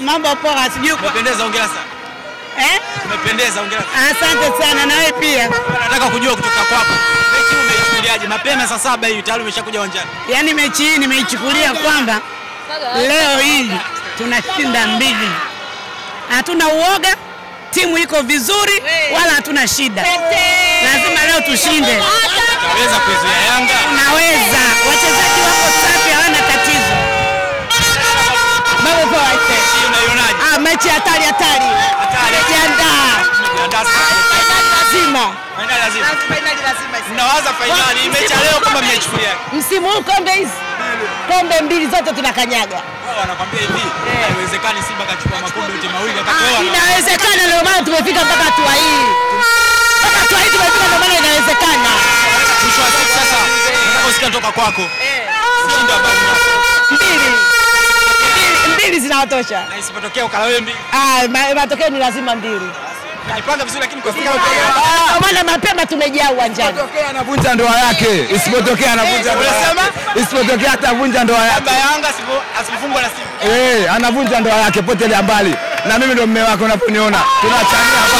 Mambo poa sijui kupendeza ongea sana. Eh? Umependeza ongea. Asante sana na wewe pia. Nataka kujua kutoka kwako. Mechi umeichukuliaje? Mapema saa 7 hii tayari umeshakuja uwanjani. Yaani mechi hii nimeichukulia kwamba leo hii tunashinda mbili. Hatuna uoga. Timu iko vizuri wala hatuna shida. Lazima leo tushinde. Tunaweza kuzuia Yanga. Tunaweza. Wachezaji wako safi hawana tatizo. Mambo poa ite. Sio unaionaje? Ah, mechi Atari Atari. Atari kianda. Lazima. Fainali lazima. Fainali lazima. Tunawaza fainali mechi leo kama mmechukulia. Msimu huu kombe hizi. Kombe mbili zote tunakanyaga. Wao wanakuambia hivi, haiwezekani Simba kachukua makombe yote mawili atakoa. Inawezekana leo maana tumefika mpaka hatua hii. Mpaka hatua hii tumefika ndio maana inawezekana. Mwisho wa siku sasa nataka usikie kutoka kwako. Simba mbili zinawatosha. Na isipotokea ukala wewe mbili. Ah, matokeo ni lazima mbili. Nilipanga vizuri lakini kwa sababu kwa maana mapema tumejaa uwanjani. Isipotokea anavunja ndoa yake. Isipotokea anavunja. Unasema? Isipotokea atavunja ndoa yake. Baba Yanga asifungwe na Simba. Anavunja ndoa yake potelea mbali. Na mimi ndio mume wako unaponiona. Tunaachania.